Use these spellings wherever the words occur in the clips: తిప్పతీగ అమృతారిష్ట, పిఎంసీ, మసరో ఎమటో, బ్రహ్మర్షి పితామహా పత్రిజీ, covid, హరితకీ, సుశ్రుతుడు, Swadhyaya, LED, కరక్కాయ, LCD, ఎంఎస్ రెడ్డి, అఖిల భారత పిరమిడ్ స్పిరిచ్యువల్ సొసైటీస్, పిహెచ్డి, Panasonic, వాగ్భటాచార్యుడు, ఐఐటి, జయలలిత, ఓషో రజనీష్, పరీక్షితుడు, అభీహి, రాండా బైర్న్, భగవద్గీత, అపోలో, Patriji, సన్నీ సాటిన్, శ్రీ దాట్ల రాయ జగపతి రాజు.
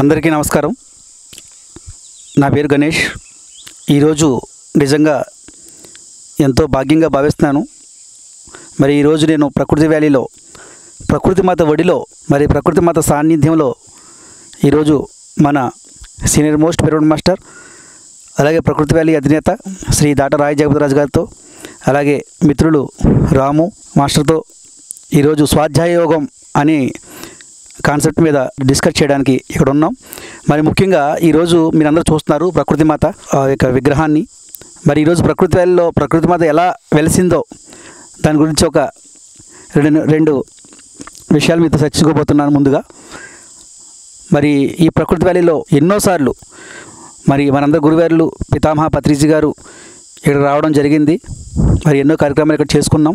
అందరికీ నమస్కారం. నా పేరు గణేష్. ఈరోజు నిజంగా ఎంతో భాగ్యంగా భావిస్తున్నాను. మరి ఈరోజు నేను ప్రకృతి వ్యాలీలో ప్రకృతి మాత ఒడిలో మరి ప్రకృతి మాత సాన్నిధ్యంలో ఈరోజు మన సీనియర్ మోస్ట్ పిరమిడ్ మాస్టర్ అలాగే ప్రకృతి వ్యాలీ అధినేత శ్రీ దాట్ల రాయ జగపతి రాజు గారితో అలాగే మిత్రులు రాము మాస్టర్తో ఈరోజు స్వాధ్యాయ యోగం అని కాన్సెప్ట్ మీద డిస్కస్ చేయడానికి ఇక్కడ ఉన్నాం. మరి ముఖ్యంగా ఈరోజు మీరందరూ చూస్తున్నారు ప్రకృతి మాత యొక్క విగ్రహాన్ని. మరి ఈరోజు ప్రకృతి వ్యాలీలో ప్రకృతి మాత ఎలా వెలిసిందో దాని గురించి ఒక రెండు విషయాలు మీతో చర్చించుకోబోతున్నాను. ముందుగా మరి ఈ ప్రకృతి వ్యాలీలో ఎన్నోసార్లు మరి మనందరి గురువార్లు పితామహ పత్రిజీ గారు ఇక్కడ రావడం జరిగింది. మరి ఎన్నో కార్యక్రమాలు ఇక్కడ చేసుకున్నాం.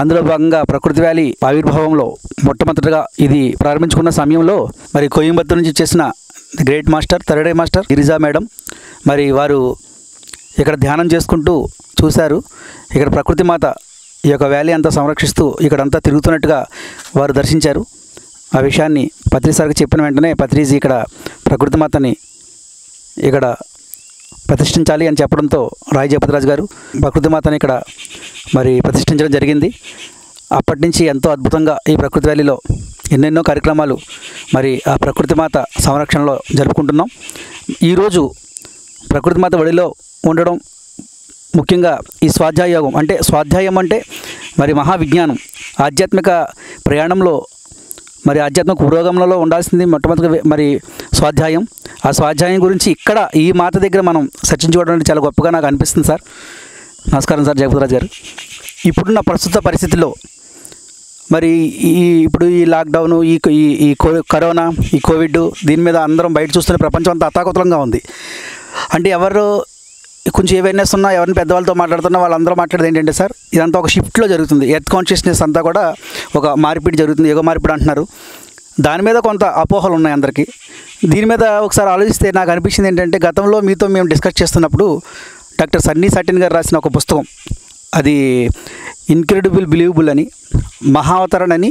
అందులో భాగంగా ప్రకృతి వ్యాలీ ఆవిర్భావంలో మొట్టమొదటిగా ఇది ప్రారంభించుకున్న సమయంలో మరి కోయంబత్తూరు నుంచి చేసిన గ్రేట్ మాస్టర్ థర్డే మాస్టర్ గిరిజా మేడం మరి వారు ఇక్కడ ధ్యానం చేసుకుంటూ చూశారు. ఇక్కడ ప్రకృతి మాత ఈ యొక్క వ్యాలీ అంతా సంరక్షిస్తూ ఇక్కడంతా తిరుగుతున్నట్టుగా వారు దర్శించారు. ఆ విషయాన్ని పత్రిసారికి చెప్పిన వెంటనే పత్రిజీ ఇక్కడ ప్రకృతి మాతని ఇక్కడ ప్రతిష్ఠించాలి అని చెప్పడంతో రాయ జగపతి రాజు గారు ప్రకృతి మాతని ఇక్కడ మరి ప్రతిష్ఠించడం జరిగింది. అప్పటి నుంచి ఎంతో అద్భుతంగా ఈ ప్రకృతి వ్యాలీలో ఎన్నెన్నో కార్యక్రమాలు మరి ఆ ప్రకృతి మాత సంరక్షణలో జరుపుకుంటున్నాం. ఈరోజు ప్రకృతి మాత ఒడిలో ఉండడం ముఖ్యంగా ఈ స్వాధ్యాయ యోగం అంటే స్వాధ్యాయం అంటే మరి మహావిజ్ఞానం ఆధ్యాత్మిక ప్రయాణంలో మరి ఆధ్యాత్మిక పురోగమనంలో ఉండాల్సింది మొట్టమొదటిగా మరి స్వాధ్యాయం. ఆ స్వాధ్యాయం గురించి ఇక్కడ ఈ మాత దగ్గర మనం చర్చించుకోవడం అంటే చాలా గొప్పగా నాకు అనిపిస్తుంది సార్. నమస్కారం సార్ జగపతిరాజు గారు. ఇప్పుడున్న ప్రస్తుత పరిస్థితిలో మరి ఇప్పుడు ఈ లాక్డౌను ఈ కరోనా ఈ కోవిడ్ దీని మీద అందరం బయట చూస్తున్న ప్రపంచం అంతా అతాకుతలంగా ఉంది. అంటే ఎవరు కొంచెం అవేర్నెస్ ఉన్నా ఎవరిని పెద్దవాళ్ళతో మాట్లాడుతున్నా వాళ్ళందరూ మాట్లాడేది ఏంటంటే సార్ ఇదంతా ఒక షిఫ్ట్లో జరుగుతుంది. ఎర్త్ కాన్షియస్నెస్ అంతా కూడా ఒక మార్పిడి జరుగుతుంది, యుగ మార్పిడి అంటున్నారు. దాని మీద కొంత అపోహలు ఉన్నాయి అందరికీ. దీని మీద ఒకసారి ఆలోచిస్తే నాకు అనిపించింది ఏంటంటే గతంలో మీతో మేము డిస్కస్ చేస్తున్నప్పుడు డాక్టర్ సన్నీ సాటిన్ గారు రాసిన ఒక పుస్తకం అది ఇన్క్రెడిబుల్ బిలీవబుల్ అని మహావతరణ అని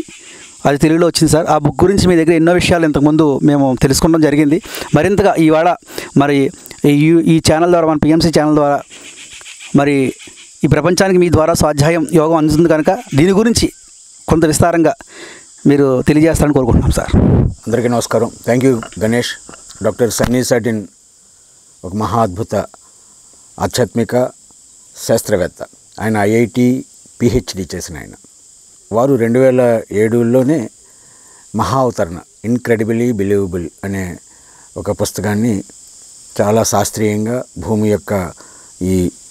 అది తెలుగులో వచ్చింది సార్. ఆ బుక్ గురించి మీ దగ్గర ఎన్నో విషయాలు ఇంతకుముందు మేము తెలుసుకోవడం జరిగింది. మరింతగా ఇవాళ మరి ఈ ఛానల్ ద్వారా మన పిఎంసీ ఛానల్ ద్వారా మరి ఈ ప్రపంచానికి మీ ద్వారా స్వాధ్యాయం యోగం అందుతుంది కనుక దీని గురించి కొంత విస్తారంగా మీరు తెలియజేస్తారని కోరుకుంటున్నాం సార్. అందరికీ నమస్కారం. Thank you Ganesh. Doctor సన్నీ సాటిన్ ఒక మహా అద్భుత ఆధ్యాత్మిక శాస్త్రవేత్త. ఆయన ఐఐటి పిహెచ్డి చేసిన ఆయన. వారు 2007లోనే మహావతరణ ఇన్క్రెడిబుల్లీ బిలీవబుల్ అనే ఒక పుస్తకాన్ని చాలా శాస్త్రీయంగా భూమి యొక్క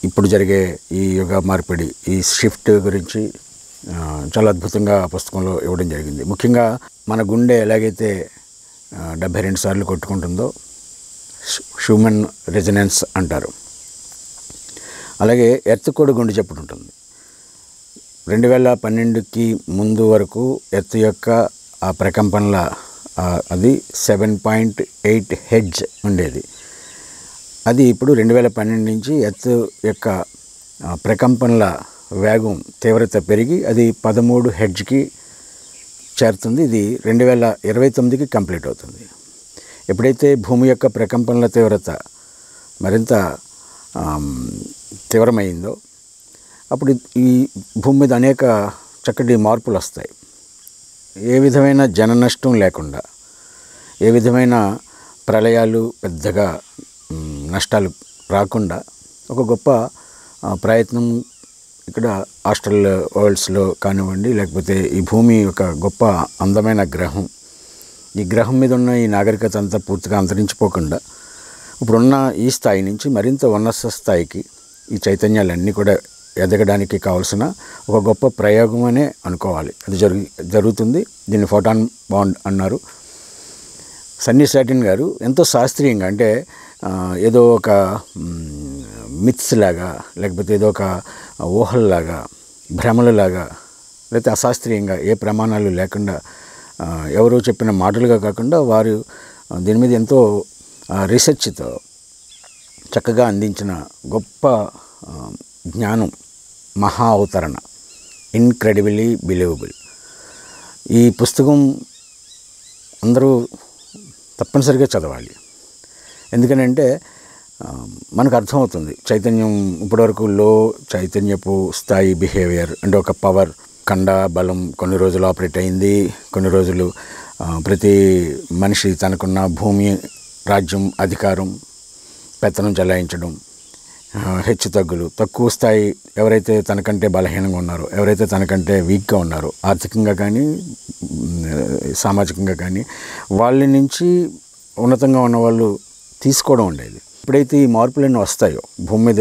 ఇప్పుడు జరిగే ఈ యుగ మార్పిడి ఈ షిఫ్ట్ గురించి చాలా అద్భుతంగా పుస్తకంలో ఇవ్వడం జరిగింది. ముఖ్యంగా మన గుండె ఎలాగైతే 72 సార్లు కొట్టుకుంటుందో హ్యూమన్ రెజనెన్స్ అంటారు, అలాగే ఎర్త్ కూడా గుండె చప్పుడు ఉంటుంది. 2012కి ముందు వరకు ఎర్త్ యొక్క ఆ ప్రకంపనల అది 7.8 హెడ్జ్ ఉండేది. అది ఇప్పుడు 2012 నుంచి ఎర్త్ యొక్క ప్రకంపనల వేగం తీవ్రత పెరిగి అది 13 హెడ్జ్కి చేరుతుంది. ఇది 2029కి కంప్లీట్ అవుతుంది. ఎప్పుడైతే భూమి యొక్క ప్రకంపనల తీవ్రత మరింత తీవ్రమైందో అప్పుడు ఈ భూమి మీద అనేక చక్కటి మార్పులు వస్తాయి. ఏ విధమైన జన నష్టం లేకుండా, ఏ విధమైన ప్రళయాలు పెద్దగా నష్టాలు రాకుండా ఒక గొప్ప ప్రయత్నం ఇక్కడ ఆస్ట్రల్ వరల్డ్స్లో కానివ్వండి, లేకపోతే ఈ భూమి ఒక గొప్ప అందమైన గ్రహం, ఈ గ్రహం మీద ఉన్న ఈ నాగరికత అంతా పూర్తిగా అంతరించిపోకుండా ఇప్పుడున్న ఈ స్థాయి నుంచి మరింత ఉన్నత స్థాయికి ఈ చైతన్యాలన్నీ కూడా ఎదగడానికి కావాల్సిన ఒక గొప్ప ప్రయోగం అనే అనుకోవాలి. అది జరుగుతుంది. దీన్ని ఫోటాన్ బాండ్ అన్నారు. సన్నీ సాటిన్ గారు ఎంతో శాస్త్రీయంగా అంటే ఏదో ఒక మిత్స్ లాగా, లేకపోతే ఏదో ఒక ఊహల్లాగా, భ్రమలలాగా, లేకపోతే అశాస్త్రీయంగా ఏ ప్రమాణాలు లేకుండా ఎవరో చెప్పిన మాటలుగా కాకుండా వారు దీని మీద ఎంతో రీసెర్చ్తో చక్కగా అందించిన గొప్ప జ్ఞానం మహా అవతరణ ఇన్క్రెడిబుల్లీ బిలీవబుల్. ఈ పుస్తకం అందరూ తప్పనిసరిగా చదవాలి. ఎందుకనంటే మనకు అర్థమవుతుంది చైతన్యం ఇప్పటివరకు లో చైతన్యపు స్థాయి బిహేవియర్ అంటే ఒక పవర్ కండ బలం కొన్ని రోజులు ఆపరేట్ అయింది. కొన్ని రోజులు ప్రతి మనిషి తనకున్న భూమి రాజ్యం అధికారం పెత్తనం చెలాయించడం హెచ్చు తగ్గులు తక్కువ స్థాయి ఎవరైతే తనకంటే బలహీనంగా ఉన్నారో ఎవరైతే తనకంటే వీక్గా ఉన్నారో ఆర్థికంగా కానీ సామాజికంగా కానీ వాళ్ళ నుంచి ఉన్నతంగా ఉన్నవాళ్ళు తీసుకోవడం ఉండేది. ఎప్పుడైతే ఈ మార్పులన్నీ వస్తాయో భూమి మీద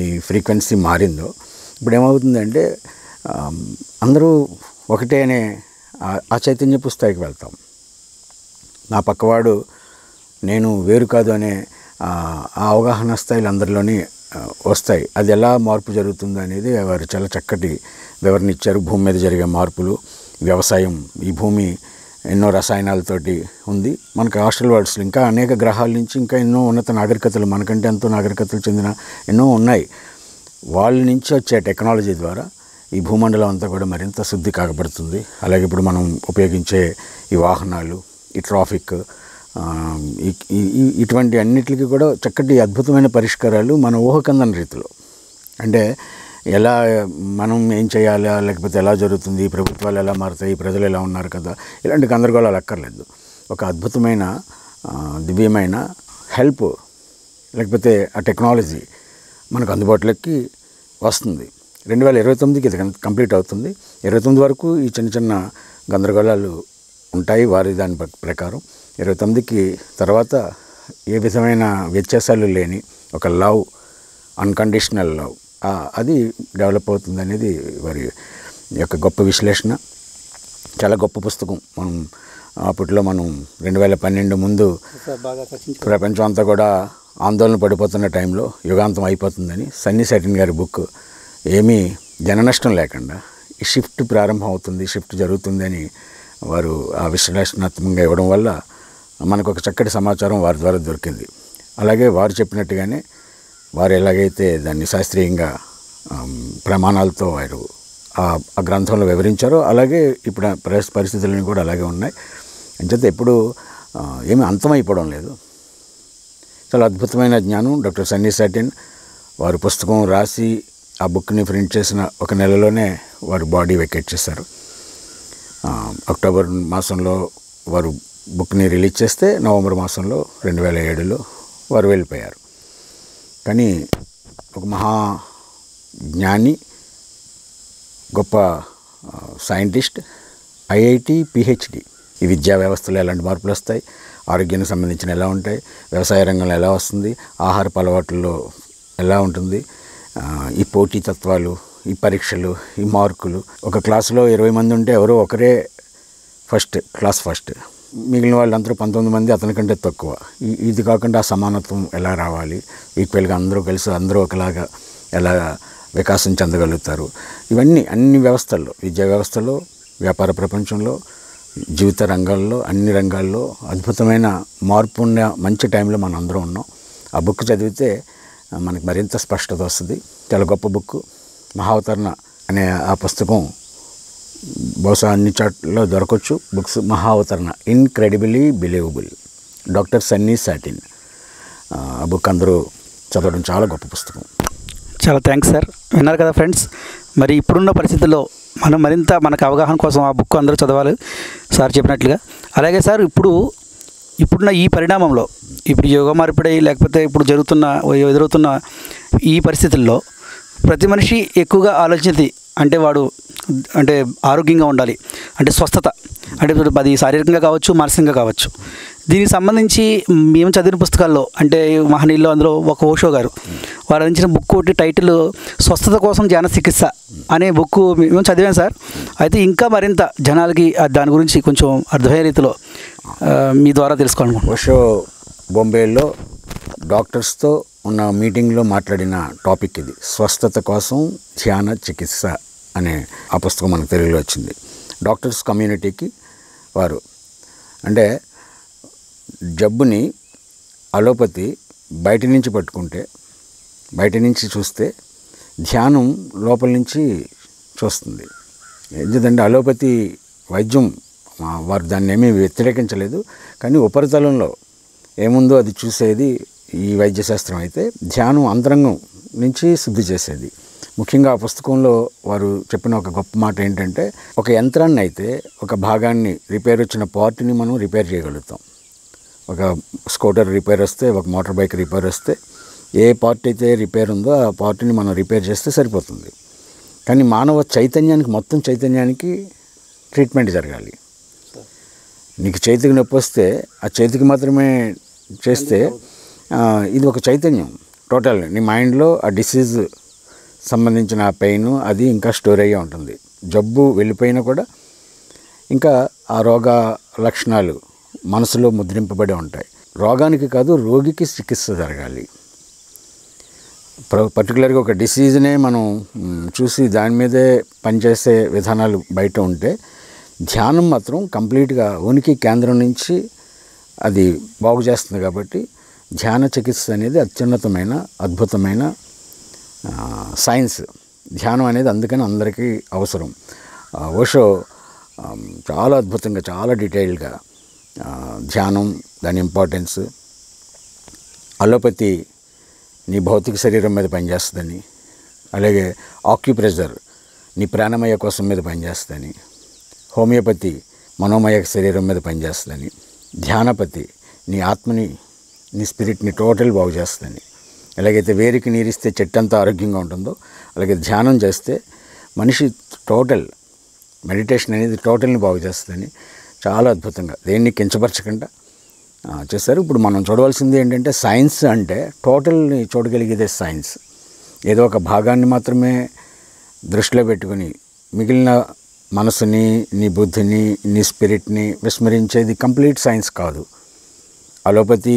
ఈ ఫ్రీక్వెన్సీ మారిందో ఇప్పుడు ఏమవుతుందంటే అందరూ ఒకటే అనే ఆ చైతన్యపు స్థాయికి వెళ్తాం. నా పక్కవాడు నేను వేరు కాదు అనే ఆ అవగాహన స్థాయిలు అందరిలోనే వస్తాయి. అది ఎలా మార్పు జరుగుతుందో అనేది వారు చాలా చక్కటి వివరణ ఇచ్చారు. భూమి మీద జరిగే మార్పులు, వ్యవసాయం, ఈ భూమి ఎన్నో రసాయనాలతోటి ఉంది. మనకు హాస్టల్ వర్డ్స్లో ఇంకా అనేక గ్రహాల నుంచి ఇంకా ఎన్నో ఉన్నత నాగరికతలు మనకంటే ఎంతో నాగరికతలు చెందిన ఎన్నో ఉన్నాయి. వాళ్ళ నుంచి వచ్చే టెక్నాలజీ ద్వారా ఈ భూమండలం అంతా కూడా మరింత శుద్ధి కాకపడుతుంది. అలాగే ఇప్పుడు మనం ఉపయోగించే ఈ వాహనాలు, ఈ ట్రాఫిక్, ఇటువంటి అన్నిటికీ కూడా చక్కటి అద్భుతమైన పరిష్కారాలు మన ఊహకందని రీతిలో, అంటే ఎలా మనం ఏం చేయాలా లేకపోతే ఎలా జరుగుతుంది, ప్రభుత్వాలు ఎలా మారుతాయి, ప్రజలు ఎలా ఉన్నారు కదా, ఇలాంటి గందరగోళాలు అక్కర్లేదు. ఒక అద్భుతమైన దివ్యమైన హెల్ప్ లేకపోతే ఆ టెక్నాలజీ మనకు అందుబాటులోకి వస్తుంది. 2029కి ఇది కంప్లీట్ అవుతుంది. 2029 వరకు ఈ చిన్న చిన్న గందరగోళాలు ఉంటాయి వారి దాని ప్రకారం. 2029కి తర్వాత ఏ విధమైన వ్యత్యాసాలు లేని ఒక లవ్, అన్కండిషనల్ లవ్ అది డెవలప్ అవుతుంది అనేది వారి యొక్క గొప్ప విశ్లేషణ. చాలా గొప్ప పుస్తకం. మనం అప్పట్లో మనం 2012 ముందు ప్రపంచం అంతా కూడా ఆందోళన పడిపోతున్న టైంలో యుగాంతం అయిపోతుందని సన్నీ సెటిన్ గారి బుక్ ఏమీ జననష్టం లేకుండా ఈ షిఫ్ట్ ప్రారంభం అవుతుంది, షిఫ్ట్ జరుగుతుందని వారు ఆ విశ్లేషణాత్మకంగా ఇవ్వడం వల్ల మనకు ఒక చక్కటి సమాచారం వారి ద్వారా దొరికింది. అలాగే వారు చెప్పినట్టుగానే వారు ఎలాగైతే దాన్ని శాస్త్రీయంగా ప్రమాణాలతో వారు ఆ గ్రంథంలో వివరించారో అలాగే ఇప్పుడు పరిస్థితులను కూడా అలాగే ఉన్నాయి. అంచేతే ఎప్పుడు ఏమీ అంతమైపోవడం లేదు. చాలా అద్భుతమైన జ్ఞానం. డాక్టర్ సన్నీ సెటిన్ వారు పుస్తకం రాసి ఆ బుక్ని ప్రింట్ చేసిన ఒక నెలలోనే వారు బాడీ వెకేట్ చేశారు. అక్టోబర్ మాసంలో వారు బుక్ని రిలీజ్ చేస్తే నవంబర్ మాసంలో 2007లో వారు వెళ్ళిపోయారు. కానీ ఒక మహా జ్ఞాని, గొప్ప సైంటిస్ట్, ఐఐటి పిహెచ్డి. ఈ విద్యా వ్యవస్థలో ఎలాంటి మార్పులు వస్తాయి, ఆరోగ్యానికి సంబంధించిన ఎలా ఉంటాయి, వ్యవసాయ రంగంలో ఎలా వస్తుంది, ఆహారపు అలవాట్లలో ఎలా ఉంటుంది, ఈ పోటీ తత్వాలు, ఈ పరీక్షలు, ఈ మార్కులు. ఒక క్లాసులో 20 మంది ఉంటే ఎవరో ఒకరే క్లాస్ ఫస్ట్, మిగిలిన వాళ్ళందరూ 19 మంది అతనికంటే తక్కువ. ఇది కాకుండా ఆ సమానత్వం ఎలా రావాలి, ఈక్వల్గా అందరూ కలిసి అందరూ ఒకలాగా ఎలా వికాసం చెందగలుగుతారు, ఇవన్నీ అన్ని వ్యవస్థల్లో, విద్యా వ్యవస్థలో, వ్యాపార ప్రపంచంలో, జీవిత రంగాల్లో, అన్ని రంగాల్లో అద్భుతమైన మార్పు ఉన్న మంచి టైంలో మనం అందరూ ఉన్నాం. ఆ బుక్ చదివితే మనకు మరింత స్పష్టత వస్తుంది. చాలా గొప్ప బుక్. మహావతరణ అనే ఆ పుస్తకం బహుశా అన్ని చాట్లో దొరకవచ్చు బుక్స్. మహావతరణ, ఇన్క్రెడిబిలీ బిలీవబుల్, డాక్టర్ సన్నీ సెటిన్. ఆ బుక్ అందరూ చదవడం. చాలా గొప్ప పుస్తకం. చాలా థ్యాంక్స్ సార్. విన్నారు కదా ఫ్రెండ్స్, మరి ఇప్పుడున్న పరిస్థితుల్లో మనం మరింత మనకు అవగాహన కోసం ఆ బుక్ అందరూ చదవాలి సార్ చెప్పినట్లుగా. అలాగే సార్, ఇప్పుడున్న ఈ పరిణామంలో, ఇప్పుడు యోగ మార్పిడి లేకపోతే ఇప్పుడు ఎదురవుతున్న ఈ పరిస్థితుల్లో ప్రతి మనిషి ఎక్కువగా ఆలోచించేది అంటే వాడు ఆరోగ్యంగా ఉండాలి, అంటే స్వస్థత, అంటే అది శారీరకంగా కావచ్చు, మానసికంగా కావచ్చు. దీనికి సంబంధించి మేము చదివిన పుస్తకాల్లో అంటే మహనీయుల్లో అందులో ఒక ఓషో గారు వారు అందించిన బుక్ ఒకటి, టైటిల్ స్వస్థత కోసం ధ్యాన చికిత్స అనే బుక్ మేము చదివాం సార్. అయితే ఇంకా మరింత జనాలకి దాని గురించి కొంచెం అర్థమయ్యే రీతిలో మీ ద్వారా తెలుసుకోవాలనుకుంటున్నాను. ఓషో బొంబేలో డాక్టర్స్తో ఉన్న మీటింగ్లో మాట్లాడిన టాపిక్ ఇది, స్వస్థత కోసం ధ్యాన చికిత్స అనే ఆ పుస్తకం మనకు తెలుగులో వచ్చింది. డాక్టర్స్ కమ్యూనిటీకి వారు అంటే జబ్బుని అలోపతి బయట నుంచి పట్టుకుంటే, బయట నుంచి చూస్తే ధ్యానం లోపల నుంచి చూస్తుంది. ఎందుకంటే అలోపతి వైద్యం వారు దాన్ని ఏమీ వ్యతిరేకించలేదు. కానీ ఉపరితలంలో ఏముందో అది చూసేది ఈ వైద్యశాస్త్రం అయితే, ధ్యానం అంతరంగం నుంచి శుద్ధి చేసేది. ముఖ్యంగా ఆ పుస్తకంలో వారు చెప్పిన ఒక గొప్ప మాట ఏంటంటే, ఒక యంత్రాన్ని అయితే ఒక భాగాన్ని రిపేర్ వచ్చిన పార్ట్ని మనం రిపేర్ చేయగలుగుతాం. ఒక స్కూటర్ రిపేర్ వస్తే, ఒక మోటార్ బైక్ రిపేర్ వస్తే ఏ పార్ట్ అయితే రిపేర్ ఉందో ఆ పార్ట్ని మనం రిపేర్ చేస్తే సరిపోతుంది. కానీ మానవ చైతన్యానికి, మొత్తం చైతన్యానికి ట్రీట్మెంట్ జరగాలి. నీకు చేతికి నొప్పి వస్తే ఆ చేతికి మాత్రమే చేస్తే, ఇది ఒక చైతన్యం టోటల్. నీ మైండ్లో ఆ డిసీజ్ సంబంధించిన ఆ పెయిన్ అది ఇంకా స్టోర్ అయ్యే ఉంటుంది. జబ్బు వెళ్ళిపోయినా కూడా ఇంకా ఆ రోగ లక్షణాలు మనసులో ముద్రింపబడి ఉంటాయి. రోగానికి కాదు, రోగికి చికిత్స జరగాలి. పర్టికులర్గా ఒక డిసీజ్నే మనం చూసి దాని మీదే పనిచేసే విధానాలు బయట ఉంటే, ధ్యానం మాత్రం కంప్లీట్గా ఉనికి కేంద్రం నుంచి అది బాగు చేస్తుంది. కాబట్టి ధ్యాన చికిత్స అనేది అత్యున్నతమైన అద్భుతమైన సైన్స్. ధ్యానం అనేది అందుకని అందరికీ అవసరం. ఓషో చాలా అద్భుతంగా, చాలా డీటెయిల్డ్గా ధ్యానం, దాని ఇంపార్టెన్స్, అలోపతి నీ భౌతిక శరీరం మీద పనిచేస్తుందని, అలాగే ఆక్యుప్రెషర్ నీ ప్రాణమయ కోసం మీద పనిచేస్తుందని, హోమియోపతి మనోమయ శరీరం మీద పనిచేస్తుందని, ధ్యానపతి నీ ఆత్మని, నీ స్పిరిట్ని టోటల్ బాగు చేస్తుందని. ఎలాగైతే వేరికి నీరిస్తే చెట్టు అంతా ఆరోగ్యంగా ఉంటుందో, అలాగే ధ్యానం చేస్తే మనిషి టోటల్, మెడిటేషన్ అనేది టోటల్ని బాగు చేస్తుందని చాలా అద్భుతంగా దేన్ని కించపరచకుండా చేశారు. ఇప్పుడు మనం చూడవలసింది ఏంటంటే, సైన్స్ అంటే టోటల్ని చూడగలిగేదే సైన్స్. ఏదో ఒక భాగాన్ని మాత్రమే దృష్టిలో పెట్టుకుని మిగిలిన మనసుని, నీ బుద్ధిని, నీ స్పిరిట్ని విస్మరించేది కంప్లీట్ సైన్స్ కాదు. అలోపతి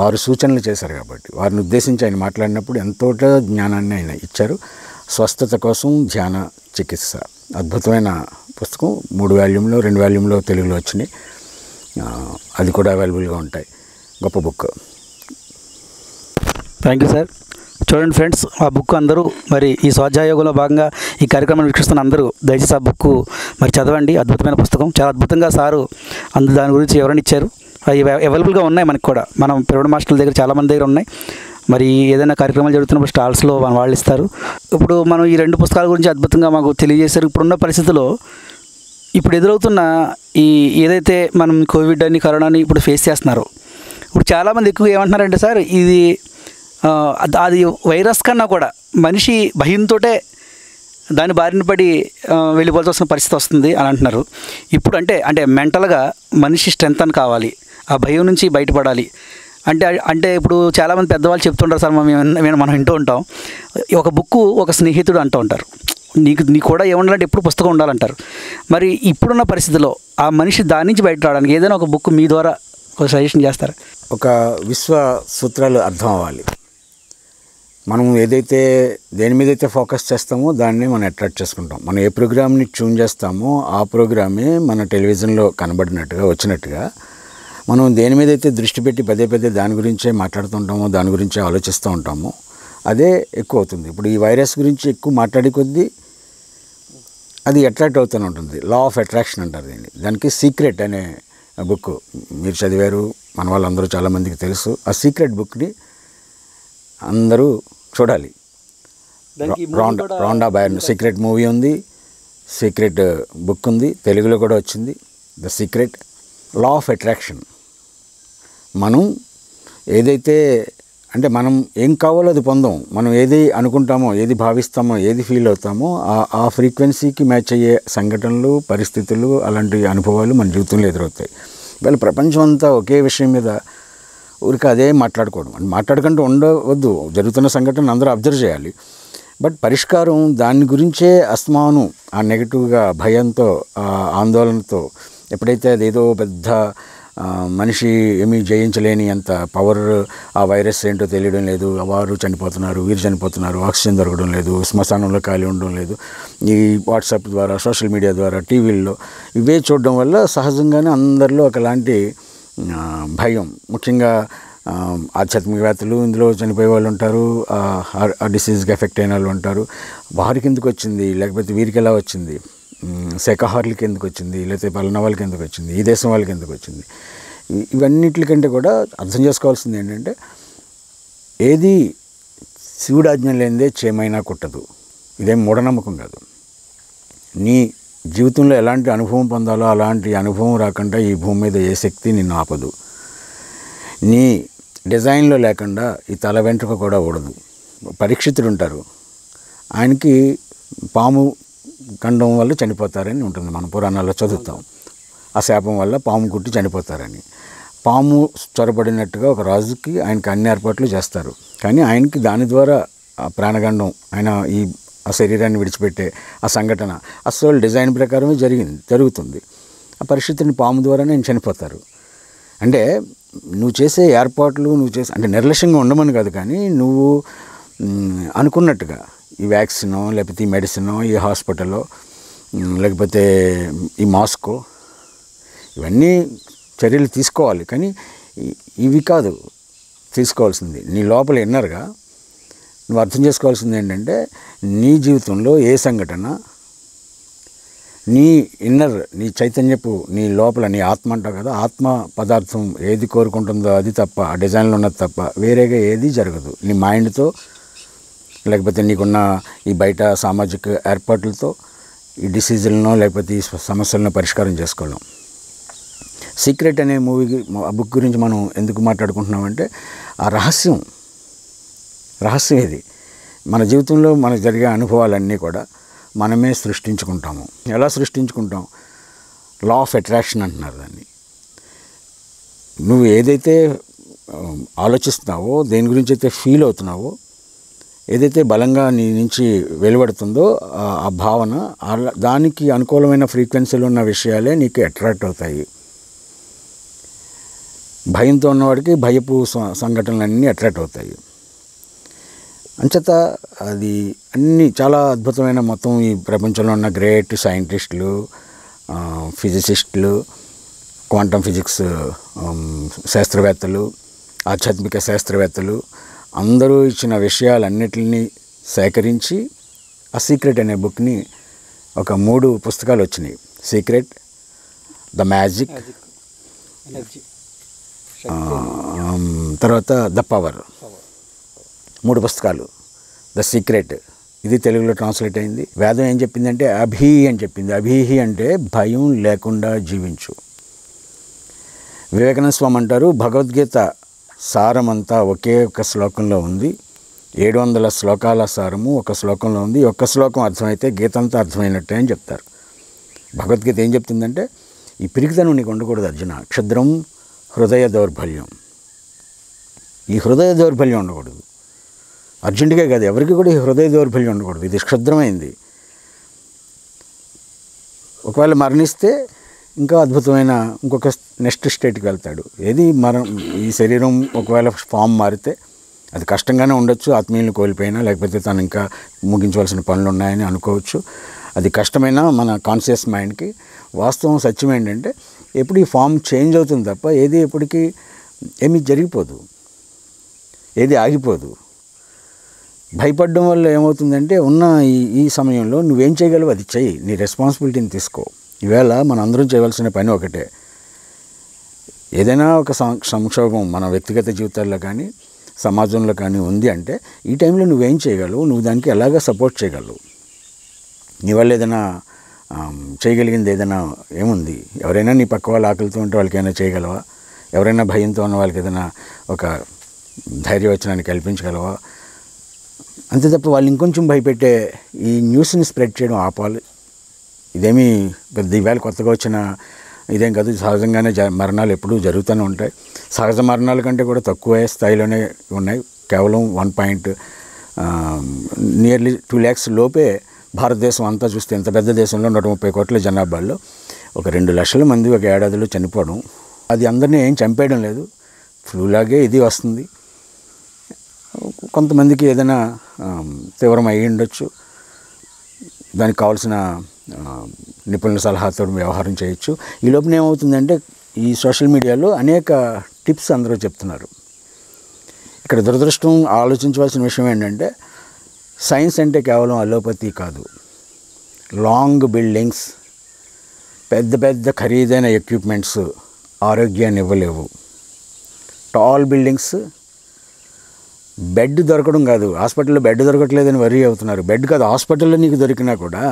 వారు సూచనలు చేశారు. కాబట్టి వారిని ఉద్దేశించి ఆయన మాట్లాడినప్పుడు ఎంతో జ్ఞానాన్ని ఆయన ఇచ్చారు. స్వస్థత కోసం ధ్యాన చికిత్స అద్భుతమైన పుస్తకం. 3 వాల్యూమ్లో, 2 వాల్యూమ్లో తెలుగులో వచ్చినాయి. అది కూడా అవైలబుల్గా ఉంటాయి. గొప్ప బుక్. Thank you sir. చూడండి ఫ్రెండ్స్, ఆ బుక్ అందరూ మరి ఈ స్వాధ్యాయోగంలో భాగంగా ఈ కార్యక్రమం వీక్షిస్తున్న అందరూ దయచేసి ఆ బుక్ మరి చదవండి. అద్భుతమైన పుస్తకం, చాలా అద్భుతంగా సారు అందు దాని గురించి వివరణ ఇచ్చారు. అవి అవైలబుల్గా ఉన్నాయి మనకు కూడా. మనం ప్రైవేట్ మాస్టర్ల దగ్గర చాలామంది దగ్గర ఉన్నాయి. మరి ఏదైనా కార్యక్రమాలు జరుగుతున్నప్పుడు స్టాల్స్లో వాళ్ళు ఇస్తారు. ఇప్పుడు మనం ఈ 2 పుస్తకాల గురించి అద్భుతంగా మాకు తెలియజేశారు. ఇప్పుడున్న పరిస్థితుల్లో ఇప్పుడు ఎదురవుతున్న ఈ ఏదైతే మనం కోవిడ్ అని, కరోనా అని ఇప్పుడు ఫేస్ చేస్తున్నారో, ఇప్పుడు చాలామంది ఎక్కువగా ఏమంటున్నారంటే, సార్ ఇది అది వైరస్ కన్నా కూడా మనిషి భయంతో దాని బారిన పడి వెళ్ళిపోవాల్సి వస్తున్న పరిస్థితి వస్తుంది అని అంటున్నారు. ఇప్పుడు అంటే మెంటల్గా మనిషి స్ట్రెంత్ అని కావాలి, ఆ భయం నుంచి బయటపడాలి అంటే ఇప్పుడు చాలామంది పెద్దవాళ్ళు చెప్తుంటారు, సార్ మనం వింటూ ఉంటాం, ఒక బుక్కు ఒక స్నేహితుడు అంటూ ఉంటారు. నీకు కూడా ఏముండాలంటే ఎప్పుడు పుస్తకం ఉండాలంటారు. మరి ఇప్పుడున్న పరిస్థితిలో ఆ మనిషి దాని నుంచి బయట రావడానికి ఏదైనా ఒక బుక్ మీ ద్వారా ఒక సజెషన్ చేస్తారు? ఒక విశ్వ సూత్రాలు అర్థం అవ్వాలి. మనం ఏదైతే దేని మీదైతే ఫోకస్ చేస్తామో దాన్ని మనం అట్రాక్ట్ చేసుకుంటాం. మనం ఏ ప్రోగ్రామ్ని ట్యూన్ చేస్తామో ఆ ప్రోగ్రామే మన టెలివిజన్లో కనబడినట్టుగా వచ్చినట్టుగా, మనం దేని మీదైతే దృష్టి పెట్టి పదే పదే దాని గురించే మాట్లాడుతుంటామో, దాని గురించే ఆలోచిస్తూ ఉంటామో అదే ఎక్కువ అవుతుంది. ఇప్పుడు ఈ వైరస్ గురించి ఎక్కువ మాట్లాడే కొద్దీ అది అట్రాక్ట్ అవుతూనే ఉంటుంది. లా ఆఫ్ అట్రాక్షన్ అంటారు దీన్ని. దానికి సీక్రెట్ అనే బుక్ మీరు చదివారు, మన వాళ్ళందరూ చాలామందికి తెలుసు. ఆ సీక్రెట్ బుక్ని అందరూ చూడాలి. రాండా బైర్న్ సీక్రెట్ మూవీ ఉంది, సీక్రెట్ బుక్ ఉంది, తెలుగులో కూడా వచ్చింది. The secret, law of attraction. మనం ఏదైతే అంటే మనం ఏం కావాలో అది పొందాం. మనం ఏది అనుకుంటామో, ఏది భావిస్తామో, ఏది ఫీల్ అవుతామో ఆ ఫ్రీక్వెన్సీకి మ్యాచ్ అయ్యే సంఘటనలు, పరిస్థితులు, అలాంటి అనుభవాలు మన జీవితంలో ఎదురవుతాయి. ఇవాళ ప్రపంచం అంతా ఒకే విషయం మీద ఊరికి అదే మాట్లాడుకోవడం, మాట్లాడకుండా ఉండవద్దు. జరుగుతున్న సంఘటన అందరూ అబ్జర్వ్ చేయాలి. బట్ పరిష్కారం దాని గురించే అస్మాను ఆ నెగిటివ్గా, భయంతో, ఆందోళనతో ఎప్పుడైతే అదేదో పెద్ద మనిషి ఏమీ జయించలేని అంత పవర్ ఆ వైరస్ ఏంటో తెలియడం లేదు. వారు చనిపోతున్నారు, వీరు చనిపోతున్నారు, ఆక్సిజన్ దొరకడం లేదు, శ్మశానంలో ఖాళీ ఉండడం లేదు. ఈ వాట్సాప్ ద్వారా, సోషల్ మీడియా ద్వారా, టీవీల్లో ఇవే చూడడం వల్ల సహజంగానే అందరిలో ఒకలాంటి భయం, ముఖ్యంగా ఆధ్యాత్మికవేత్తలు ఇందులో చనిపోయే వాళ్ళు ఉంటారు, ఆ డిసీజ్కి ఎఫెక్ట్ అయిన వాళ్ళు ఉంటారు. వారికి ఎందుకు వచ్చింది, లేకపోతే వీరికి ఎలా వచ్చింది, శాఖాహారులకి ఎందుకు వచ్చింది, లేకపోతే పలానా వాళ్ళకి ఎందుకు వచ్చింది, ఈ దేశం వాళ్ళకి ఎందుకు వచ్చింది, ఇవన్నిటికంటే కూడా అర్థం చేసుకోవాల్సింది ఏంటంటే ఏది శివుడాజ్ఞ లేనిదే చేయమైనా కుట్టదు. ఇదేం మూఢనమ్మకం కాదు. నీ జీవితంలో ఎలాంటి అనుభవం పొందాలో అలాంటి అనుభవం రాకుండా ఈ భూమి మీద ఏ శక్తి నిన్ను ఆపదు. నీ డిజైన్లో లేకుండా ఈ తల వెంట్రుక కూడా ఊడదు. పరీక్షితుడు ఉంటారు, ఆయనకి పాము గండం వల్ల చనిపోతారని ఉంటుంది, మన పురాణాల్లో చదువుతాం. ఆ శాపం వల్ల పాము కుట్టి చనిపోతారని. పాము చొరబడినట్టుగా ఒక రాజుకి ఆయనకి అన్ని ఏర్పాట్లు చేస్తారు, కానీ ఆయనకి దాని ద్వారా ఆ ప్రాణగండం, ఆయన ఈ ఆ శరీరాన్ని విడిచిపెట్టే ఆ సంఘటన అసలు డిజైన్ ప్రకారమే జరుగుతుంది. ఆ పరిస్థితిని పాము ద్వారానే ఆయన చనిపోతారు. అంటే నువ్వు చేసే ఏర్పాట్లు అంటే నిర్లక్ష్యంగా ఉండమని కాదు, కానీ నువ్వు అనుకున్నట్టుగా ఈ వ్యాక్సినో, లేకపోతే ఈ మెడిసినో, ఈ హాస్పిటలో, లేకపోతే ఈ మాస్కో, ఇవన్నీ చర్యలు తీసుకోవాలి, కానీ ఇవి కాదు తీసుకోవాల్సింది. నీ లోపల ఇన్నర్గా నువ్వు అర్థం చేసుకోవాల్సింది ఏంటంటే నీ జీవితంలో ఏ సంఘటన నీ ఇన్నర్, నీ చైతన్యపు, నీ లోపల నీ ఆత్మ అంటావు కదా, ఆత్మ పదార్థం ఏది కోరుకుంటుందో అది తప్ప, ఆ డిజైన్లో ఉన్నది తప్ప వేరేగా ఏది జరగదు. నీ మైండ్తో, లేకపోతే నీకున్న ఈ బయట సామాజిక ఏర్పాట్లతో ఈ డిసీజులను, లేకపోతే ఈ సమస్యలను పరిష్కారం చేసుకోవడం. సీక్రెట్ అనే మూవీ, ఆ బుక్ గురించి మనం ఎందుకు మాట్లాడుకుంటున్నామంటే ఆ రహస్యం ఇది. మన జీవితంలో మనకు జరిగే అనుభవాలన్నీ కూడా మనమే సృష్టించుకుంటాము. ఎలా సృష్టించుకుంటాం? లా ఆఫ్ అట్రాక్షన్ అంటున్నారు దాన్ని. నువ్వు ఏదైతే ఆలోచిస్తున్నావో, దేని గురించి అయితే ఫీల్ అవుతున్నావో, ఏదైతే బలంగా నీ నుంచి వెలువడుతుందో ఆ భావన, దానికి అనుకూలమైన ఫ్రీక్వెన్సీలు ఉన్న విషయాలే నీకు అట్రాక్ట్ అవుతాయి. భయంతో ఉన్నవాడికి భయపు సంఘటనలన్నీ అట్రాక్ట్ అవుతాయి. అంచేత అది అన్నీ చాలా అద్భుతమైన, మొత్తం ఈ ప్రపంచంలో ఉన్న గ్రేట్ సైంటిస్టులు, ఫిజిసిస్టులు, క్వాంటమ్ ఫిజిక్స్ శాస్త్రవేత్తలు, ఆధ్యాత్మిక శాస్త్రవేత్తలు అందరూ ఇచ్చిన విషయాలన్నిటిని సేకరించి ఆ సీక్రెట్ అనే బుక్ని, ఒక 3 పుస్తకాలు వచ్చినాయి. సీక్రెట్, ద మ్యాజిక్, తర్వాత ద పవర్, 3 పుస్తకాలు. ద సీక్రెట్ ఇది తెలుగులో ట్రాన్స్లేట్ అయింది. వేదం ఏం చెప్పిందంటే అభీహి అని చెప్పింది. అభీహి అంటే భయం లేకుండా జీవించు. వివేకానంద స్వామి అంటారు భగవద్గీత సారమంతా ఒకే ఒక శ్లోకంలో ఉంది, 700 శ్లోకాల సారము ఒక శ్లోకంలో ఉంది. ఒక్క శ్లోకం అర్థమైతే గీతంతా అర్థమైనట్టే అని చెప్తారు. భగవద్గీత ఏం చెప్తుందంటే ఈ పిరికితనం నీకు ఉండకూడదు అర్జున. క్షుద్రం హృదయ దౌర్బల్యం, ఈ హృదయ దౌర్బల్యం ఉండకూడదు. అర్జునుడికే కాదు, ఎవరికి కూడా ఈ హృదయ దౌర్బల్యం ఉండకూడదు. ఇది క్షుద్రమైంది. ఒకవేళ మరణిస్తే ఇంకా అద్భుతమైన ఇంకొక నెక్స్ట్ స్టేట్కి వెళ్తాడు. ఏది మనం ఈ శరీరం ఒకవేళ ఫామ్ మారితే అది కష్టంగానే ఉండొచ్చు, ఆత్మీయులను కోల్పోయినా, లేకపోతే తను ఇంకా ముగించవలసిన పనులు ఉన్నాయని అనుకోవచ్చు. అది కష్టమైనా మన కాన్షియస్ మైండ్కి వాస్తవం సత్యం ఏంటంటే ఎప్పుడు ఈ ఫామ్ చేంజ్ అవుతుంది తప్ప ఏది ఎప్పటికీ ఏమీ జరిగిపోదు, ఏది ఆగిపోదు. భయపడడం వల్ల ఏమవుతుందంటే ఉన్న ఈ సమయంలో నువ్వేం చేయగలవు అది చెయ్యి, నీ రెస్పాన్సిబిలిటీని తీసుకో. ఈవేళ మనందరం చేయవలసిన పని ఒకటే. ఏదైనా ఒక సంక్షోభం మన వ్యక్తిగత జీవితాల్లో కానీ సమాజంలో కానీ ఉంది అంటే ఈ టైంలో నువ్వేం చేయగలవు, నువ్వు దానికి ఎలాగ సపోర్ట్ చేయగలవు, నీ వల్ల ఏదైనా చేయగలిగింది ఏదైనా ఏముంది. ఎవరైనా నీ పక్క వాళ్ళు ఆకలితో ఉంటే వాళ్ళకి ఏమైనా చేయగలవా? ఎవరైనా భయంతో ఉన్న వాళ్ళకి ఏదైనా ఒక ధైర్యవచనాన్ని కల్పించగలవా? అంతే తప్ప వాళ్ళు ఇంకొంచెం భయపెట్టే ఈ న్యూస్ని స్ప్రెడ్ చేయడం ఆపాలి. ఇదేమీ పెద్ద ఈవేళ కొత్తగా వచ్చిన ఇదేం కాదు, సహజంగానే మరణాలు ఎప్పుడూ జరుగుతూనే ఉంటాయి. సహజ మరణాల కంటే కూడా తక్కువ స్థాయిలోనే ఉన్నాయి. కేవలం 1.2 lakhs లోపే భారతదేశం అంతా చూస్తే, ఇంత పెద్ద దేశంలో 130 కోట్ల జనాభాలో ఒక 2 లక్షల మంది ఒక ఏడాదిలో చనిపోవడం అది అందరినీ ఏం చంపేయడం లేదు, ఫ్లూలాగే ఇది వస్తుంది. కొంతమందికి ఏదైనా తీవ్రం అయ్యి ఉండొచ్చు, దానికి కావాల్సిన నిపుణుల సలహాతో వ్యవహారం చేయొచ్చు. ఈ లోపల ఏమవుతుందంటే ఈ సోషల్ మీడియాలో అనేక టిప్స్ అందరూ చెప్తున్నారు. ఇక్కడ దురదృష్టం ఆలోచించవలసిన విషయం ఏంటంటే సైన్స్ అంటే కేవలం అలోపతి కాదు, లాంగ్ బిల్డింగ్స్, పెద్ద పెద్ద ఖరీదైన ఎక్విప్మెంట్స్ ఆరోగ్యాన్ని ఇవ్వలేవు. టాల్ బిల్డింగ్స్, బెడ్ దొరకడం కాదు, హాస్పిటల్లో బెడ్ దొరకట్లేదని వరీ అవుతున్నారు. బెడ్ కాదు, హాస్పిటల్లో నీకు దొరికినా కూడా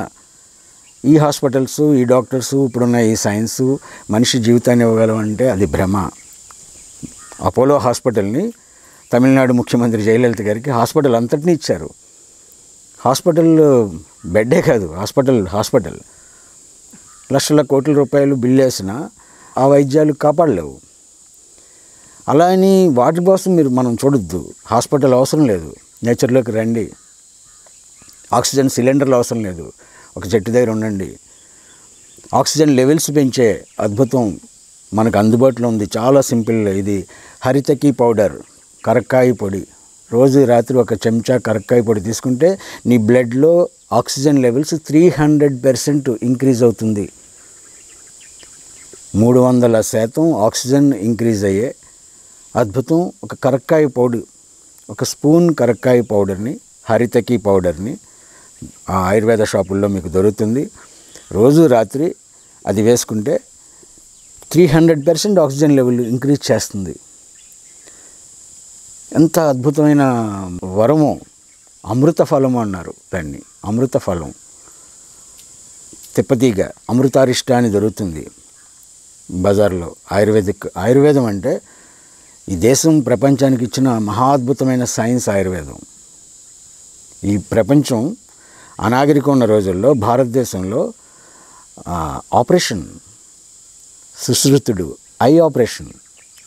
ఈ హాస్పిటల్స్, ఈ డాక్టర్స్, ఇప్పుడున్న ఈ సైన్సు మనిషి జీవితాన్ని ఇవ్వగలవంటే అది భ్రమ. అపోలో హాస్పిటల్ని తమిళనాడు ముఖ్యమంత్రి జయలలిత గారికి హాస్పిటల్ అంతటినీ ఇచ్చారు. హాస్పిటల్ బెడ్డే కాదు, హాస్పిటల్ లక్షల కోట్ల రూపాయలు బిల్లు వేసినా ఆ వైద్యాలు కాపాడలేవు. అలా అని వాటి కోసం మనం చూడొద్దు. హాస్పిటల్ అవసరం లేదు, నేచర్లోకి రండి. ఆక్సిజన్ సిలిండర్లు అవసరం లేదు, ఒక చెట్టు దగ్గర ఉండండి. ఆక్సిజన్ లెవెల్స్ పెంచే అద్భుతం మనకు అందుబాటులో ఉంది. చాలా సింపుల్, ఇది హరితకీ పౌడర్, కరక్కాయ పొడి. రోజు రాత్రి ఒక చెంచా కరక్కాయ పొడి తీసుకుంటే నీ బ్లడ్లో ఆక్సిజన్ లెవెల్స్ 300% ఇంక్రీజ్ అవుతుంది. 300% ఆక్సిజన్ ఇంక్రీజ్ అయ్యే అద్భుతం ఒక కరక్కాయ పౌడర్. ఒక స్పూన్ కరక్కాయ పౌడర్ని, హరితకీ పౌడర్ని ఆ ఆయుర్వేద షాపుల్లో మీకు దొరుకుతుంది. రోజు రాత్రి అది వేసుకుంటే 300% ఆక్సిజన్ లెవెల్ ఇంక్రీజ్ చేస్తుంది. ఎంత అద్భుతమైన వరము, అమృత ఫలము అన్నారు దాన్ని, అమృత ఫలం. తిప్పతీగ అమృతారిష్ట అని దొరుకుతుంది బజార్లో. ఆయుర్వేదం అంటే ఈ దేశం ప్రపంచానికి ఇచ్చిన మహాద్భుతమైన సైన్స్ ఆయుర్వేదం. ఈ ప్రపంచం అనాగరికం ఉన్న రోజుల్లో భారతదేశంలో ఆపరేషన్, సుశ్రుతుడు, ఐ ఆపరేషన్,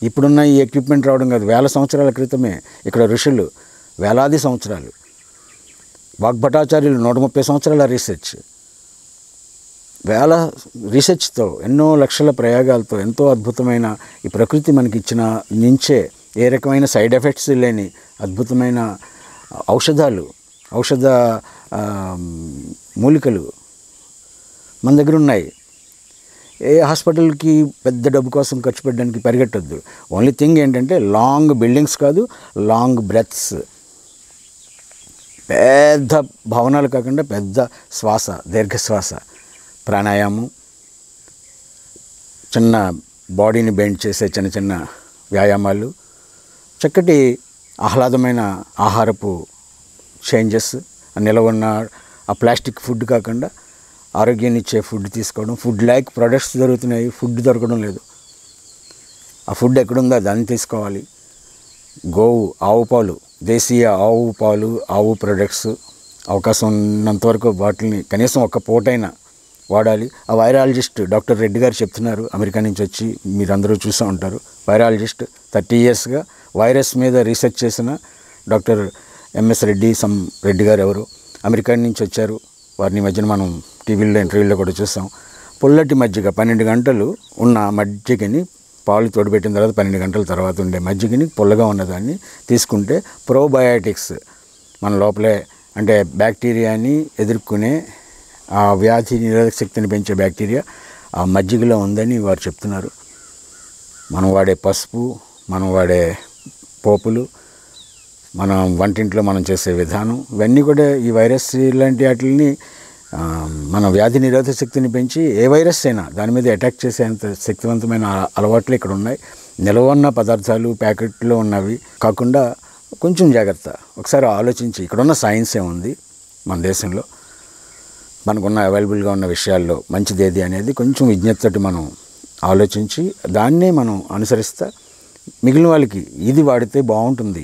ఇప్పుడున్న ఈ ఎక్విప్మెంట్ రావడం కాదు, వేల సంవత్సరాల క్రితమే ఇక్కడ ఋషులు వేలాది సంవత్సరాలు, వాగ్భటాచార్యులు 130 సంవత్సరాల రీసెర్చ్, వేల రీసెర్చ్తో, ఎన్నో లక్షల ప్రయోగాలతో ఎంతో అద్భుతమైన ఈ ప్రకృతి మనకిచ్చిన నుంచే ఏ రకమైన సైడ్ ఎఫెక్ట్స్ లేని అద్భుతమైన ఔషధ మూలికలు మన దగ్గర ఉన్నాయి. ఏ హాస్పిటల్కి పెద్ద డబ్బు కోసం ఖర్చు పెట్టడానికి పరిగెట్టద్దు. ఓన్లీ థింగ్ ఏంటంటే లాంగ్ బిల్డింగ్స్ కాదు, లాంగ్ బ్రెత్స్. పెద్ద భవనాలు కాకుండా పెద్ద శ్వాస, దీర్ఘశ్వాస, ప్రాణాయామం, చిన్న బాడీని బెండ్ చేసే చిన్న చిన్న వ్యాయామాలు, చక్కటి ఆహ్లాదమైన ఆహారపు చేంజెస్, నిలవన్న ఆ ప్లాస్టిక్ ఫుడ్ కాకుండా ఆరోగ్యాన్ని ఇచ్చే ఫుడ్ తీసుకోవడం. ఫుడ్ లైక్ ప్రొడక్ట్స్ దొరుకుతున్నాయి, ఫుడ్ దొరకడం లేదు. ఆ ఫుడ్ ఎక్కడుందో దాన్ని తీసుకోవాలి. ఆవు పాలు, దేశీయ ఆవు పాలు, ఆవు ప్రొడక్ట్స్ అవకాశం ఉన్నంతవరకు వాటిని కనీసం ఒక్క పూటైనా వాడాలి. ఆ వైరాలజిస్ట్ డాక్టర్ రెడ్డి గారు చెప్తున్నారు, అమెరికా నుంచి వచ్చి, మీరందరూ చూసే ఉంటారు, వైరాలజిస్ట్ 30 ఇయర్స్గా వైరస్ మీద రీసెర్చ్ చేసిన డాక్టర్ ఎంఎస్ రెడ్డి, రెడ్డి గారు ఎవరు అమెరికా నుంచి వచ్చారు. వారిని మధ్యన మనం టీవీలో ఇంటర్వ్యూలో కూడా చూసాం. పుల్లటి మజ్జిగ 12 గంటలు ఉన్న మజ్జిగని, పాలు తోడుపెట్టిన తర్వాత 12 గంటల తర్వాత ఉండే మజ్జిగని, పుల్లగా ఉన్నదాన్ని తీసుకుంటే ప్రోబయాటిక్స్, మన లోపలే అంటే బ్యాక్టీరియాని ఎదుర్కొనే ఆ వ్యాధి నిరోధక శక్తిని పెంచే బ్యాక్టీరియా ఆ మజ్జిగలో ఉందని వారు చెప్తున్నారు. మనం వాడే పసుపు, మనం వాడే పోపులు, మనం వంటింట్లో మనం చేసే విధానం, ఇవన్నీ కూడా ఈ వైరస్ ఇలాంటి వాటిని మన వ్యాధి నిరోధక శక్తిని పెంచి ఏ వైరస్ అయినా దాని మీద అటాక్ చేసేంత శక్తివంతమైన అలవాట్లు ఇక్కడ ఉన్నాయి. నిలవ ఉన్న పదార్థాలు, ప్యాకెట్లో ఉన్నవి కాకుండా కొంచెం జాగ్రత్త. ఒకసారి ఆలోచించి ఇక్కడున్న సైన్స్ ఏముంది, మన దేశంలో మనకున్న అవైలబుల్గా ఉన్న విషయాల్లో మంచిది ఏది అనేది కొంచెం విజ్ఞప్తితో మనం ఆలోచించి దాన్నే మనం అనుసరిస్తా మిగిలిన వాళ్ళకి ఇది వాడితే బాగుంటుంది,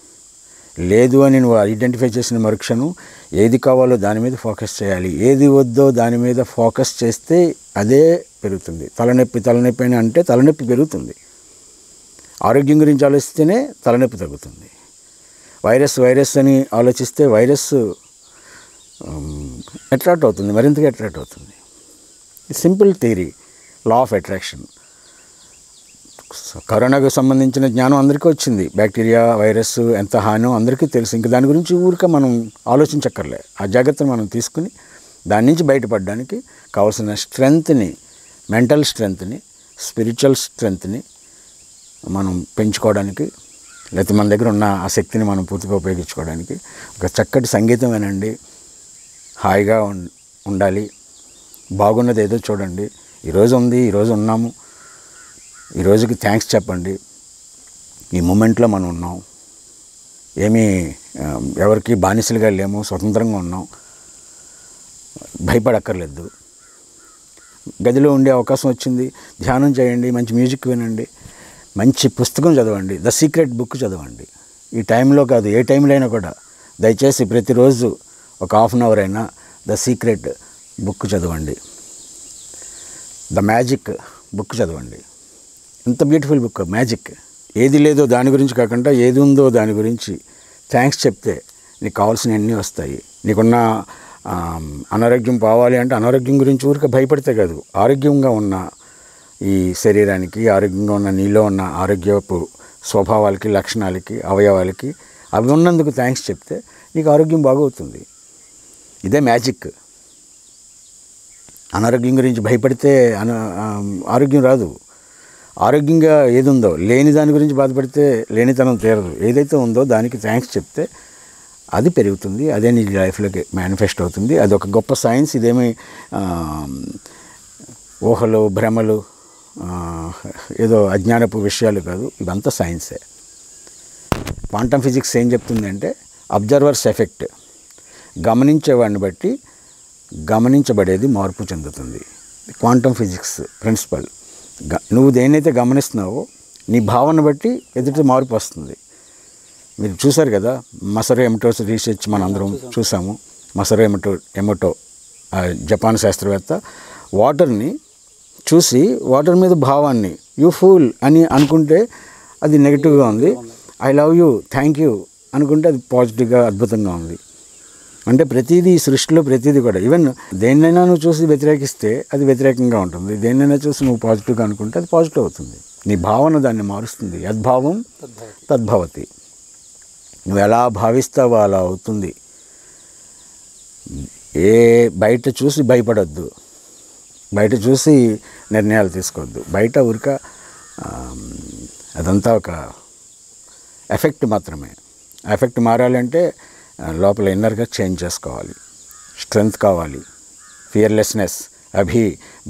లేదు అని నువ్వు ఐడెంటిఫై చేసిన మరుక్షణం ఏది కావాలో దాని మీద ఫోకస్ చేయాలి. ఏది వద్దో దాని మీద ఫోకస్ చేస్తే అదే పెరుగుతుంది. తలనొప్పి అని అంటే తలనొప్పి పెరుగుతుంది. ఆరోగ్యం గురించి ఆలోచిస్తేనే తలనొప్పి తగ్గుతుంది. వైరస్ అని ఆలోచిస్తే వైరస్ అట్రాక్ట్ అవుతుంది, మరింతగా అట్రాక్ట్ అవుతుంది. Simple theory, law of attraction. కరోనాకు సంబంధించిన జ్ఞానం అందరికీ వచ్చింది. బ్యాక్టీరియా, వైరస్ ఎంత హానో అందరికీ తెలుసు. ఇంకా దాని గురించి ఊరికే మనం ఆలోచించక్కర్లే. ఆ జాగ్రత్తను మనం తీసుకుని దాని నుంచి బయటపడడానికి కావాల్సిన స్ట్రెంగ్త్ని, మెంటల్ స్ట్రెంగ్త్ని, స్పిరిచువల్ స్ట్రెంగ్త్ని మనం పెంచుకోవడానికి, లేకపోతే మన దగ్గర ఉన్న ఆ శక్తిని మనం పూర్తిగా ఉపయోగించుకోవడానికి ఒక చక్కటి సంగీతమేనండి. హాయిగా ఉండాలి. బాగున్నది ఏదో చూడండి. ఈరోజు ఉంది, ఈరోజు ఉన్నాము, ఈ రోజుకి థ్యాంక్స్ చెప్పండి. ఈ మూమెంట్లో మనం ఉన్నాం. ఏమీ ఎవరికి బానిసలుగా లేము, స్వతంత్రంగా ఉన్నాం. భయపడక్కర్లేదు. గదిలో ఉండే అవకాశం వచ్చింది, ధ్యానం చేయండి, మంచి మ్యూజిక్ వినండి, మంచి పుస్తకం చదవండి, ద సీక్రెట్ బుక్ చదవండి. ఈ టైంలో కాదు, ఏ టైంలో అయినా కూడా దయచేసి ప్రతిరోజు ఒక హాఫ్ అన్ అవర్ అయినా ద సీక్రెట్ బుక్ చదవండి, ద మ్యాజిక్ బుక్ చదవండి. ఎంత బ్యూటిఫుల్ బుక్, మ్యాజిక్. ఏది లేదో దాని గురించి కాకుండా ఏది ఉందో దాని గురించి థ్యాంక్స్ చెప్తే నీకు కావాల్సిన అన్నీ వస్తాయి. నీకున్న అనారోగ్యం పోవాలి అంటే అనారోగ్యం గురించి ఊరికే భయపడితే కాదు, ఆరోగ్యంగా ఉన్న ఈ శరీరానికి, ఆరోగ్యంగా ఉన్న నీలో ఉన్న ఆరోగ్యపు స్వభావాలకి, లక్షణాలకి, అవయవాలకి అవి ఉన్నందుకు థ్యాంక్స్ చెప్తే నీకు ఆరోగ్యం బాగవుతుంది. ఇదే మ్యాజిక్. అనారోగ్యం గురించి భయపడితే ఆరోగ్యం రాదు. ఆరోగ్యంగా ఏది ఉందో, లేని దాని గురించి బాధపడితే లేనితనం తీరదు. ఏదైతే ఉందో దానికి థ్యాంక్స్ చెప్తే అది పెరుగుతుంది, అదే నీ లైఫ్లోకి మేనిఫెస్ట్ అవుతుంది. అది ఒక గొప్ప సైన్స్. ఇదేమి ఊహలు, భ్రమలు, ఏదో అజ్ఞానపు విషయాలు కాదు. ఇదంతా సైన్సే. క్వాంటమ్ ఫిజిక్స్ ఏం చెప్తుందంటే అబ్జర్వర్స్ ఎఫెక్ట్. గమనించేవాడిని బట్టి గమనించబడేది మార్పు చెందుతుంది. Quantum physics principle. నువ్వు దేన్నైతే గమనిస్తున్నావో నీ భావన బట్టి ఎదుటి మార్పు వస్తుంది. మీరు చూశారు కదా, మసరో ఎమటో రీసెర్చ్ మనందరం చూసాము. మసరో ఎమటో జపాన్ శాస్త్రవేత్త వాటర్ని చూసి వాటర్ మీద భావాన్ని యూ ఫూల్ అని అనుకుంటే అది నెగిటివ్గా ఉంది, I love you, thank you అనుకుంటే అది పాజిటివ్గా అద్భుతంగా ఉంది. అంటే ప్రతిదీ, సృష్టిలో ప్రతిదీ కూడా, ఈవెన్ దేన్నైనా నువ్వు చూసి వ్యతిరేకిస్తే అది వ్యతిరేకంగా ఉంటుంది. దేన్నైనా చూసి నువ్వు పాజిటివ్గా అనుకుంటే అది పాజిటివ్ అవుతుంది. నీ భావన దాన్ని మారుస్తుంది. యద్భావం తద్భవతి. నువ్వు ఎలా భావిస్తావో అలా అవుతుంది. ఏ బయట చూసి భయపడొద్దు, బయట చూసి నిర్ణయాలు తీసుకోవద్దు. బయట ఊరిక అదంతా ఒక ఎఫెక్ట్ మాత్రమే. ఎఫెక్ట్ మారాలంటే లోపల ఇన్నర్గా చేంజ్ చేసుకోవాలి. స్ట్రెంగ్త్ కావాలి, ఫియర్లెస్నెస్, అభి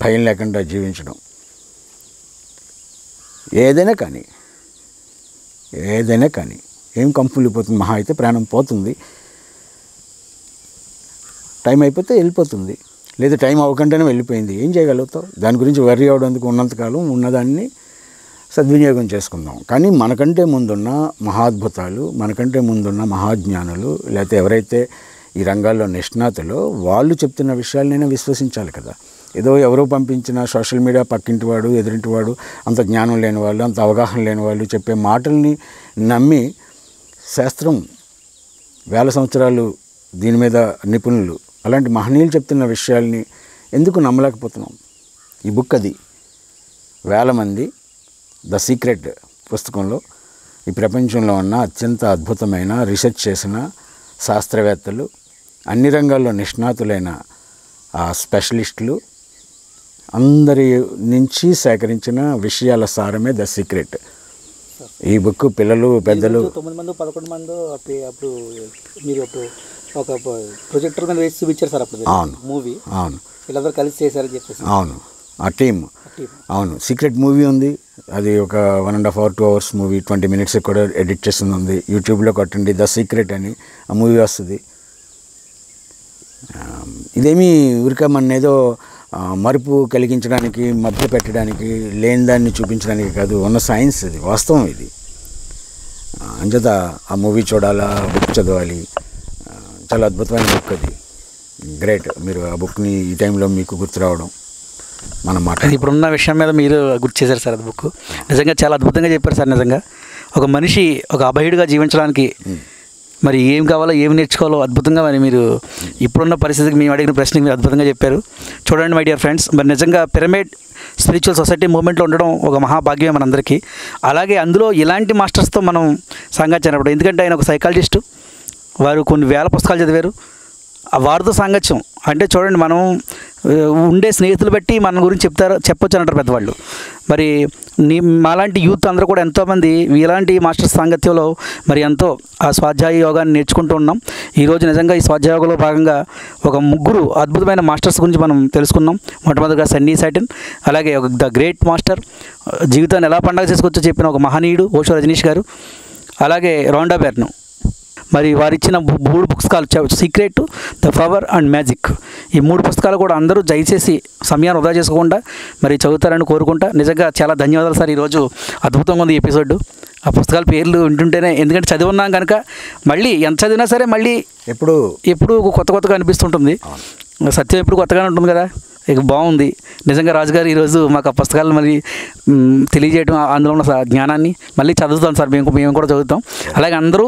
భయం లేకుండా జీవించడం. ఏదైనా కానీ ఏం కంపులిపోతుంది. మహా అయితే ప్రాణం పోతుంది, టైం అయిపోతే వెళ్ళిపోతుంది, లేదా టైం అవ్వకుండానే వెళ్ళిపోయింది, ఏం చేయగలుగుతావు? దాని గురించి వర్రీ అవడానికి ఉన్నంతకాలం ఉన్నదాన్ని సద్వినియోగం చేసుకుందాం. కానీ మనకంటే ముందున్న మహాద్భుతాలు, మనకంటే ముందున్న మహాజ్ఞానులు, లేకపోతే ఎవరైతే ఈ రంగాల్లో నిష్ణాతులో వాళ్ళు చెప్తున్న విషయాలనైనా విశ్వసించాలి కదా. ఏదో ఎవరో పంపించిన సోషల్ మీడియా పక్కింటి వాడు, ఎదురింటి వాడు, అంత జ్ఞానం లేని వాళ్ళు, అంత అవగాహన లేని వాళ్ళు చెప్పే మాటల్ని నమ్మి శాస్త్రం, వేల సంవత్సరాలు దీని మీద నిపుణులు, అలాంటి మహనీయులు చెప్తున్న విషయాల్ని ఎందుకు నమ్మలేకపోతున్నాం? ఈ బుక్ అది. వేల మంది, ద సీక్రెట్ పుస్తకంలో ఈ ప్రపంచంలో ఉన్న అత్యంత అద్భుతమైన రీసెర్చ్ చేసిన శాస్త్రవేత్తలు, అన్ని రంగాల్లో నిష్ణాతులైన స్పెషలిస్టులు అందరి నుంచి సేకరించిన విషయాల సారమే ద సీక్రెట్. ఈ బుక్ పిల్లలు, పెద్దలు, 9 మంది 11 మంది అప్పుడు మీరు ఒక ప్రొజెక్టర్ మీద వేసి చూపించారు సార్. అప్పుడు అవును, మూవీ అవును, వీళ్ళందరూ కలిసి చేశారని చెప్పేసి. అవును, ఆ టీం. అవును, సీక్రెట్ మూవీ ఉంది. అది ఒక 1.5 hours, 2 hours మూవీ, 20 minutes కూడా ఎడిట్ చేసింది ఉంది. యూట్యూబ్లో కొట్టండి ద సీక్రెట్ అని, ఆ మూవీ వస్తుంది. ఇదేమీ ఊరిక మన ఏదో మరుపు కలిగించడానికి, మభ్య పెట్టడానికి, లేని దాన్ని చూపించడానికి కాదు. ఉన్న సైన్స్ ఇది, వాస్తవం ఇది. అంజదా ఆ మూవీ చూడాలా, బుక్ చదవాలి, చాలా అద్భుతమైన బుక్ అది. గ్రేట్, మీరు ఆ బుక్ని ఈ టైంలో మీకు గుర్తు రావడం మన మాట. ఇప్పుడున్న విషయం మీద మీరు గుర్తు చేశారు సార్. అది బుక్ నిజంగా చాలా అద్భుతంగా చెప్పారు సార్. నిజంగా ఒక మనిషి ఒక అభయుడిగా జీవించడానికి మరి ఏం కావాలో, ఏం నేర్చుకోవాలో అద్భుతంగా మరి మీరు ఇప్పుడున్న పరిస్థితికి మేము అడిగిన ప్రశ్నకి మీరు అద్భుతంగా చెప్పారు. చూడండి మై డియర్ ఫ్రెండ్స్, మరి నిజంగా పిరమిడ్ స్పిరిచువల్ సొసైటీ మూవ్మెంట్లో ఉండడం ఒక మహాభాగ్యమే మనందరికీ. అలాగే అందులో ఇలాంటి మాస్టర్స్తో మనం సంఘాచినప్పుడు, ఎందుకంటే ఆయన ఒక సైకాలజిస్టు, వారు కొన్ని వేల పుస్తకాలు చదివారు, వారితో సాంగత్యం అంటే చూడండి మనం ఉండే స్నేహితులు బట్టి మన గురించి చెప్పొచ్చు అంటారు పెద్దవాళ్ళు. మరి మాలాంటి యూత్ అందరూ కూడా ఎంతోమంది ఇలాంటి మాస్టర్స్ సాంగత్యంలో మరి ఎంతో ఆ స్వాధ్యాయ యోగాన్ని నేర్చుకుంటూ ఉన్నాం. ఈరోజు నిజంగా ఈ స్వాధ్యాయ యోగంలో భాగంగా ఒక ముగ్గురు అద్భుతమైన మాస్టర్స్ గురించి మనం తెలుసుకున్నాం. మొట్టమొదటిగా సన్నీ సాటిన్, అలాగే ఒక ద గ్రేట్ మాస్టర్, జీవితాన్ని ఎలా పండగ చేసుకోవచ్చో చెప్పిన ఒక మహనీయుడు ఓషో రజనీష్ గారు, అలాగే రౌండా బెర్ను. మరి వారిచ్చిన 3 పుస్తకాలు, secret, the power and magic, ఈ 3 పుస్తకాలు కూడా అందరూ దయచేసి సమయాన్ని వృధా చేసుకోకుండా మరి చదువుతారని కోరుకుంటా. నిజంగా చాలా ధన్యవాదాలు సార్, ఈరోజు అద్భుతంగా ఉంది ఎపిసోడ్. ఆ పుస్తకాల పేర్లు వింటుంటేనే, ఎందుకంటే చదివున్నాం కనుక మళ్ళీ ఎంత చదివినా సరే మళ్ళీ ఎప్పుడు కొత్తగా అనిపిస్తుంటుంది. సత్యం ఎప్పుడు కొత్తగానే ఉంటుంది కదా. ఇక బాగుంది నిజంగా రాజుగారు ఈరోజు మాకు ఆ పుస్తకాలు మరి తెలియజేయడం, అందులో ఉన్న జ్ఞానాన్ని మళ్ళీ చదువుతాం సార్. మేము కూడా చదువుతాం, అలాగే అందరూ